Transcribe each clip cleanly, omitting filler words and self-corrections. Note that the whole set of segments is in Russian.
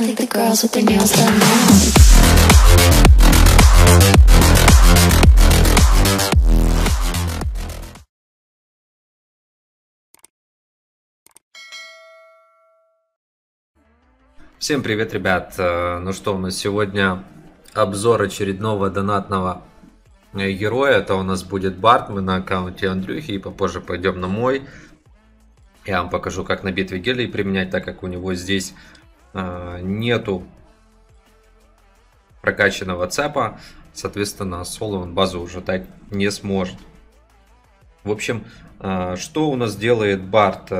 Всем привет, ребят! Ну что, у нас сегодня обзор очередного донатного героя. Это у нас будет Бард. Мы на аккаунте Андрюхи и попозже пойдем на мой. Я вам покажу, как на битве гелий применять, так как у него здесь нету прокачанного цепа. Соответственно, соло он базу уже дать не сможет. В общем, что у нас делает Бард?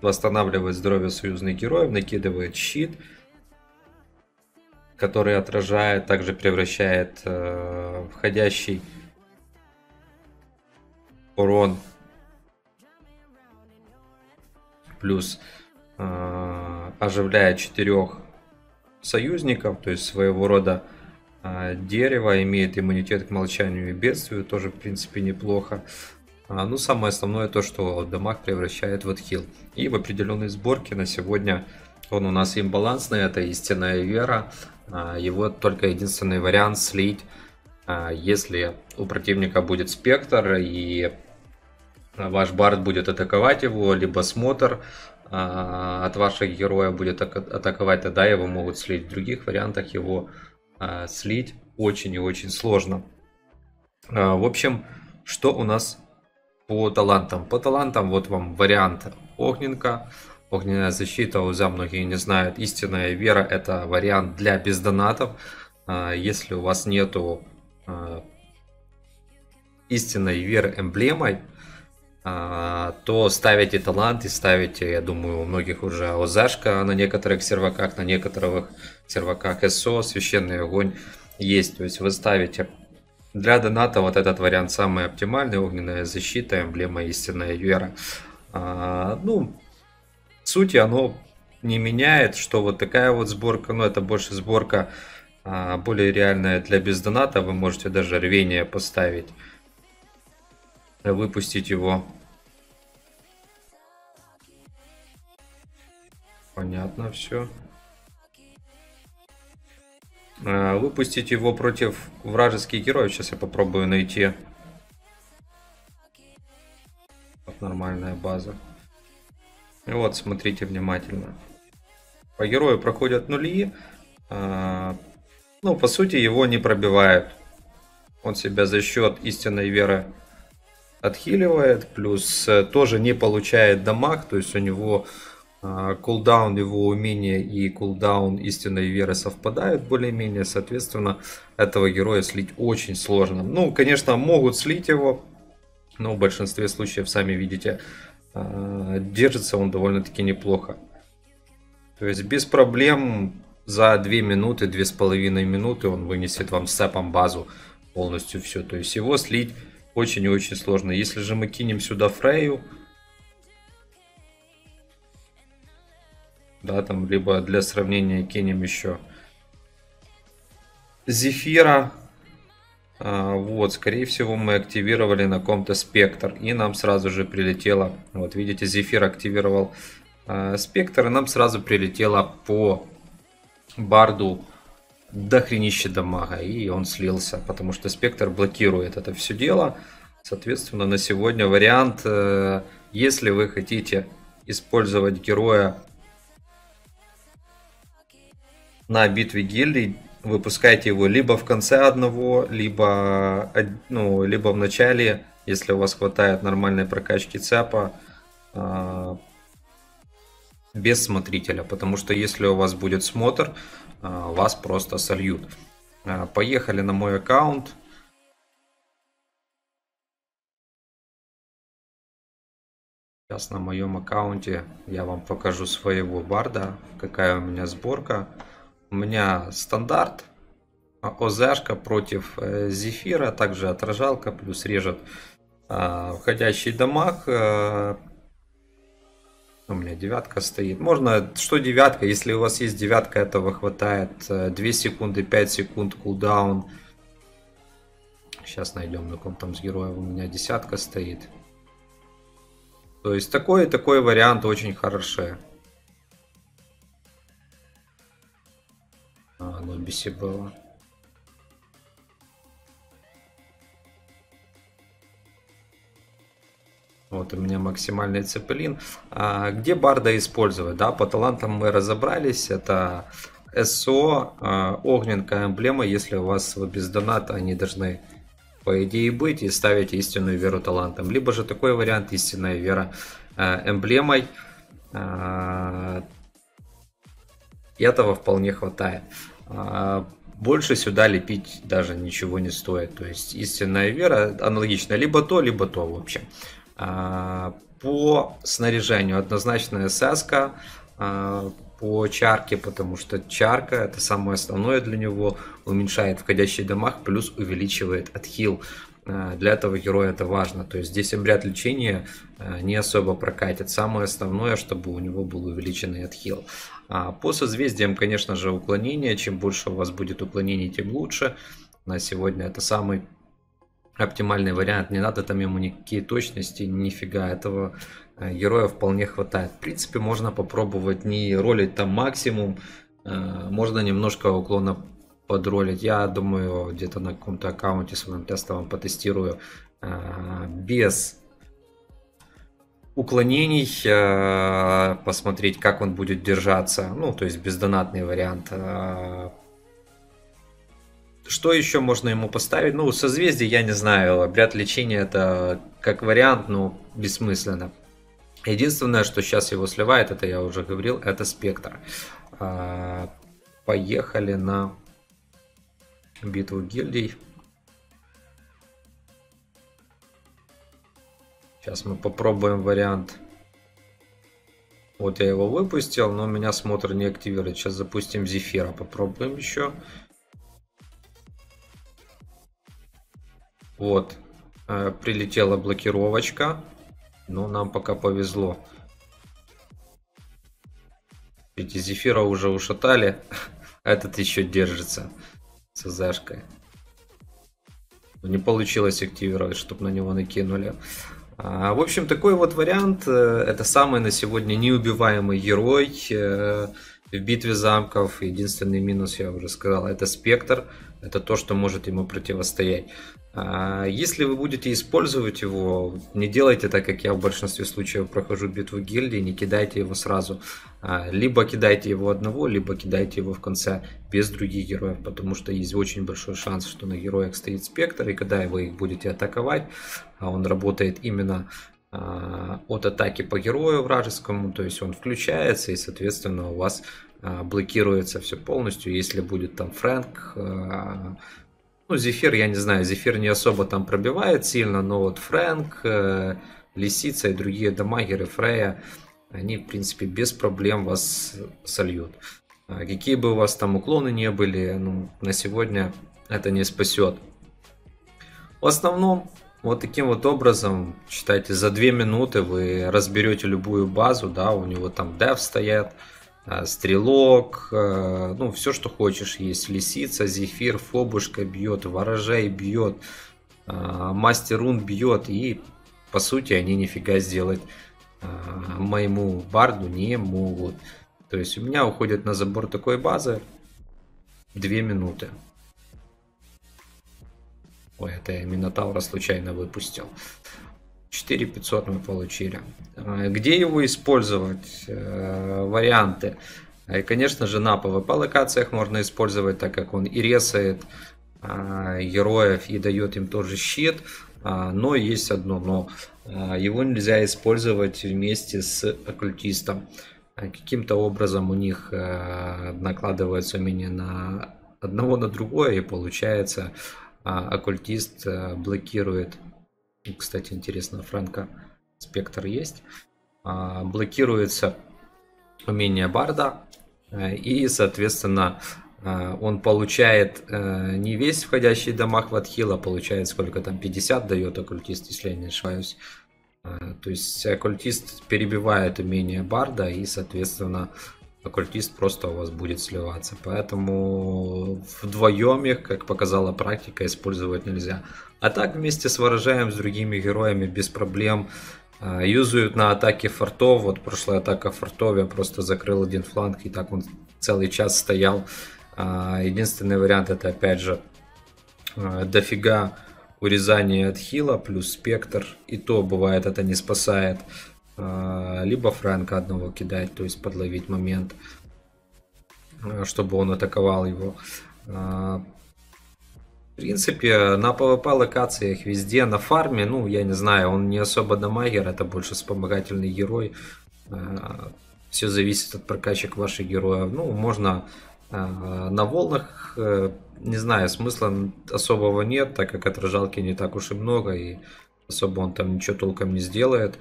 Восстанавливает здоровье союзных героев, накидывает щит, который отражает, также превращает входящий урон плюс оживляет 4 союзников, то есть своего рода дерево, имеет иммунитет к молчанию и бедствию, тоже в принципе неплохо. Ну, самое основное то, что дамаг превращает в отхил. И в определенной сборке на сегодня он у нас имбалансный, это истинная вера. Его только единственный вариант слить, если у противника будет спектр и ваш Бард будет атаковать его, либо смотр от ваших героя будет атаковать, тогда его могут слить. В других вариантах его слить очень и очень сложно. В общем, что у нас по талантам? По талантам вот вам вариант Огненка. Огненная защита, УЗА многие не знают. Истинная вера — это вариант для бездонатов. Если у вас нету истинной веры эмблемой, то ставите талант и ставите, я думаю, у многих уже ОЗАшка на некоторых серваках, на некоторых серваках СО, священный огонь есть. То есть вы ставите. Для доната вот этот вариант самый оптимальный. Огненная защита, эмблема истинная вера. Ну, в сути оно не меняет, что вот такая вот сборка, но это больше сборка более реальная для бездоната. Вы можете даже рвение поставить, выпустить его. Понятно все. Выпустить его против вражеских героев. Сейчас я попробую найти. Вот нормальная база. И вот, смотрите внимательно. По герою проходят нули. Ну, по сути, его не пробивают. Он себя за счет истинной веры отхиливает. Плюс тоже не получает дамаг. То есть у него кулдаун его умения и кулдаун истинной веры совпадают более-менее, соответственно, этого героя слить очень сложно. Ну, конечно, могут слить его, но в большинстве случаев, сами видите, держится он довольно-таки неплохо. То есть без проблем за 2 минуты, 2,5 минуты он вынесет вам с цепом базу полностью все. То есть его слить очень и очень сложно. Если же мы кинем сюда Фрейю, да, там, либо для сравнения кинем еще Зефира. Вот, скорее всего, мы активировали на ком-то спектр. И нам сразу же прилетело. Вот, видите, Зефир активировал спектр. И нам сразу прилетело по Барду дохренище дамага. И он слился, потому что спектр блокирует это все дело. Соответственно, на сегодня вариант, если вы хотите использовать героя на битве гильдий, выпускайте его либо в конце одного, либо, ну, либо в начале, если у вас хватает нормальной прокачки цепа, без смотрителя. Потому что если у вас будет смотр, вас просто сольют. Поехали на мой аккаунт. Сейчас на моем аккаунте я вам покажу своего Барда, какая у меня сборка. У меня стандарт, ОЗшка против Зефира, также отражалка, плюс режет входящий дамаг. У меня 9 стоит. Можно, что 9, если у вас есть 9, этого хватает. 2 секунды, 5 секунд кулдаун. Сейчас найдем, на ком там с героев у меня 10 стоит. То есть такой и такой вариант очень хороший. на Анубисе было. Вот у меня максимальный цепелин. А где Барда использовать? Да, по талантам мы разобрались. Это СО, огненная эмблема. Если у вас без доната, они должны по идее быть. И ставить истинную веру талантом. Либо же такой вариант, истинная вера эмблемой. Этого вполне хватает. Больше сюда лепить даже ничего не стоит. То есть истинная вера аналогично. Либо то в общем. По снаряжению однозначная саска по чарке, потому что чарка это самое основное для него, уменьшает входящий дамаг, плюс увеличивает отхил. Для этого героя это важно, то есть здесь обряд лечения не особо прокатит. Самое основное, чтобы у него был увеличенный отхил. По созвездиям, конечно же, уклонение. Чем больше у вас будет уклонений, тем лучше. На сегодня это самый оптимальный вариант, не надо там ему никакие точности, нифига, этого героя вполне хватает. В принципе, можно попробовать не ролить там максимум, можно немножко уклона подролить. Я думаю, где-то на каком-то аккаунте своем тестовом потестирую без уклонений, посмотреть, как он будет держаться, ну, то есть бездонатный вариант. Что еще можно ему поставить? Ну, созвездие, я не знаю, обряд лечения это как вариант, но бессмысленно. Единственное, что сейчас его сливает, это я уже говорил, это спектр. Поехали на битву гильдий. Сейчас мы попробуем вариант. Вот я его выпустил, но у меня смотр не активирует. Сейчас запустим Зефира, попробуем еще. Вот, прилетела блокировочка, но нам пока повезло. Эти Зефира уже ушатали, этот еще держится с ЗАшкой. Не получилось активировать, чтобы на него накинули. В общем, такой вот вариант, это самый на сегодня неубиваемый герой в битве замков. Единственный минус, я уже сказал, это спектр, это то, что может ему противостоять. Если вы будете использовать его, не делайте так, как я в большинстве случаев прохожу битву гильдии, не кидайте его сразу. Либо кидайте его одного, либо кидайте его в конце без других героев, потому что есть очень большой шанс, что на героях стоит спектр, и когда вы их будете атаковать, он работает именно от атаки по герою вражескому, то есть он включается и соответственно у вас блокируется все полностью. Если будет там Фрэнк, ну, Зефир, я не знаю, Зефир не особо там пробивает сильно, но вот Фрэнк, Лисица и другие дамагеры, Фрейя, они, в принципе, без проблем вас сольют. Какие бы у вас там уклоны не были, ну, на сегодня это не спасет. В основном, вот таким вот образом, считайте, за 2 минуты вы разберете любую базу, да, у него там деф стоят, стрелок, ну все что хочешь есть. Лисица, Зефир, Фобушка бьет, Ворожай бьет, Мастерун бьет, и по сути они нифига сделать моему барду не могут. То есть у меня уходит на забор такой базы 2 минуты. Ой, это я Минотавра случайно выпустил. 4500 мы получили. Где его использовать? Варианты. Конечно же, на ПВП локациях можно использовать, так как он и резает героев, и дает им тоже щит. Но есть одно но. Его нельзя использовать вместе с оккультистом. Каким-то образом у них накладывается умение на одного на другое, и получается оккультист блокирует. Кстати, интересно, Фрэнка спектр есть. Блокируется умение барда. И, соответственно, он получает не весь входящий дамаг в отхил, а получает сколько там, 50 дает оккультист, если я не ошибаюсь. То есть оккультист перебивает умение барда, и, соответственно, оккультист просто у вас будет сливаться. Поэтому вдвоем их, как показала практика, использовать нельзя. А так вместе с Ворожаем, с другими героями без проблем юзают на атаке фортов. Вот прошлая атака фортов, я просто закрыл один фланг, и так он целый час стоял Единственный вариант это, опять же, дофига урезания от хила плюс спектр. И то бывает это не спасает. Либо Фрэнка одного кидать, то есть подловить момент, чтобы он атаковал его. В принципе, на PvP локациях везде, на фарме, ну, я не знаю, он не особо дамагер, это больше вспомогательный герой. Все зависит от прокачек ваших героев. Ну, можно на волнах, не знаю, смысла особого нет, так как отражалки не так уж и много, и особо он там ничего толком не сделает.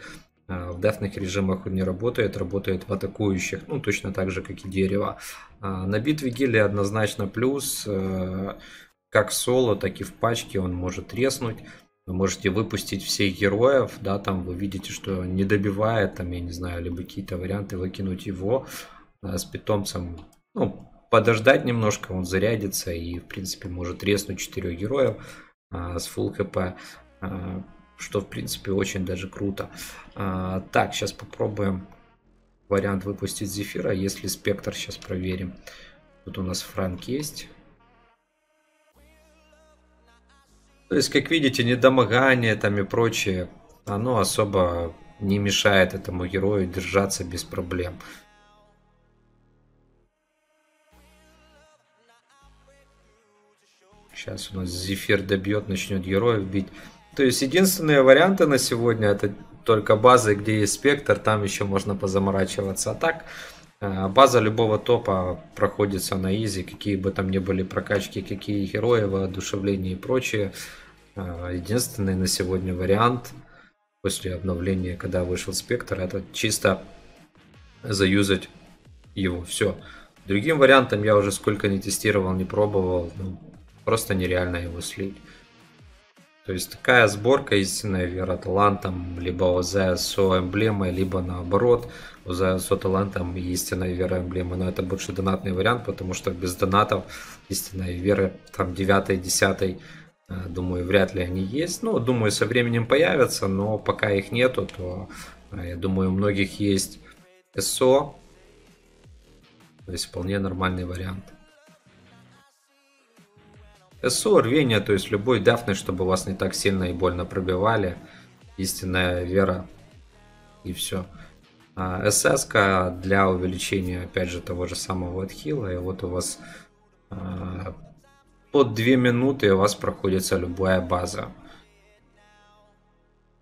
В дефных режимах он не работает, работает в атакующих, ну, точно так же, как и дерево. На битве гильдии однозначно плюс. Как соло, так и в пачке он может треснуть. Вы можете выпустить всех героев, да, там вы видите, что не добивает, там, я не знаю, либо какие-то варианты выкинуть его с питомцем. Ну, подождать немножко, он зарядится и, в принципе, может треснуть 4 героев с full хп, что, в принципе, очень даже круто. Так, сейчас попробуем вариант выпустить Зефира, если спектр, сейчас проверим. Тут у нас Фрэнк есть. То есть, как видите, недомогание там и прочее, оно особо не мешает этому герою держаться без проблем. Сейчас у нас Зефир добьет, начнет героев бить. То есть, единственные варианты на сегодня это только базы, где есть спектр, там еще можно позаморачиваться. А так, база любого топа проходится на изи, какие бы там ни были прокачки, какие герои, воодушевления и прочее. Единственный на сегодня вариант после обновления, когда вышел спектр, это чисто заюзать его. Все. Другим вариантом я уже сколько не тестировал, не пробовал, ну, просто нереально его слить. То есть такая сборка, истинная вера талантом, либо ОЗС со эмблемой, либо наоборот, ОЗС со талантом и истинная вера эмблемы. Но это больше донатный вариант, потому что без донатов истинная вера там 9, 10, думаю, вряд ли они есть. Ну, думаю, со временем появятся, но пока их нету, то, я думаю, у многих есть СО. То есть вполне нормальный вариант. СО, рвение, то есть любой дафный, чтобы вас не так сильно и больно пробивали. Истинная вера. И все. СС-ка для увеличения, опять же, того же самого отхила. И вот у вас под 2 минуты у вас проходится любая база.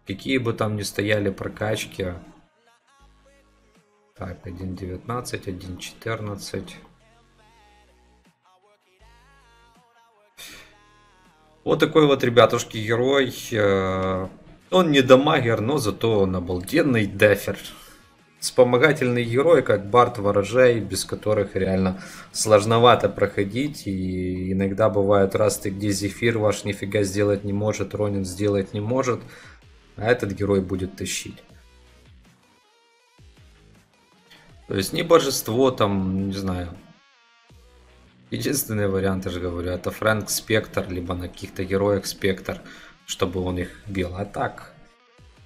Какие бы там ни стояли прокачки. Так, 1.19, 1.14. Вот такой вот, ребятушки, герой. Он не дамагер, но зато он обалденный дефер. Вспомогательный герой, как Бард, Ворожай, без которых реально сложновато проходить. И иногда бывают расты, где Зефир ваш нифига сделать не может, Ронин сделать не может. А этот герой будет тащить. То есть не божество, там, не знаю... Единственный вариант, я же говорю, это Фрэнк спектр, либо на каких-то героях спектр, чтобы он их бил. А так,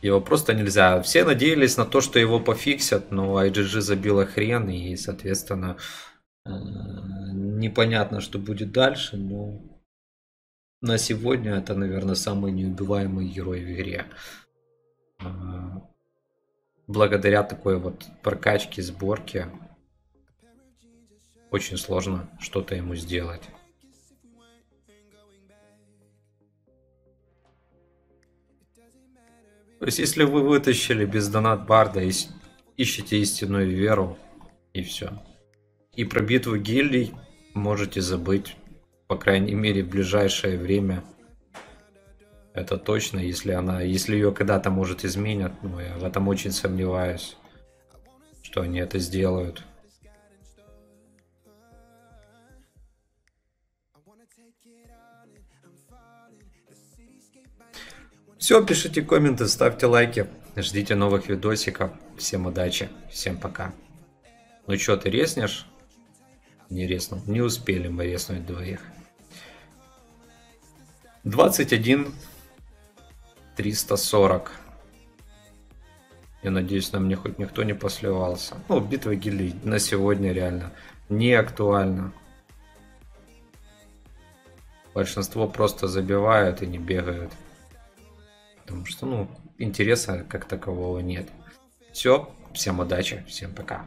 его просто нельзя. Все надеялись на то, что его пофиксят, но IGG забила хрен, и, соответственно, непонятно, что будет дальше, но на сегодня это, наверное, самый неубиваемый герой в игре. Благодаря такой вот прокачке, сборке. Очень сложно что-то ему сделать. То есть, если вы вытащили без донат Барда, ищите истинную веру, и все. И про битву гильдий можете забыть, по крайней мере, в ближайшее время. Это точно, если ее когда-то, может, изменят, но я в этом очень сомневаюсь, что они это сделают. Все, пишите комменты, ставьте лайки, ждите новых видосиков. Всем удачи, всем пока. Ну что, ты резнешь? Не резнул. Не успели мы резнуть двоих. 21 340. Я надеюсь, на мне хоть никто не послевался. Ну, битва гильдий на сегодня реально не актуальна. большинство просто забивают и не бегают. Потому что, ну, интереса как такового нет. Все, всем удачи, всем пока.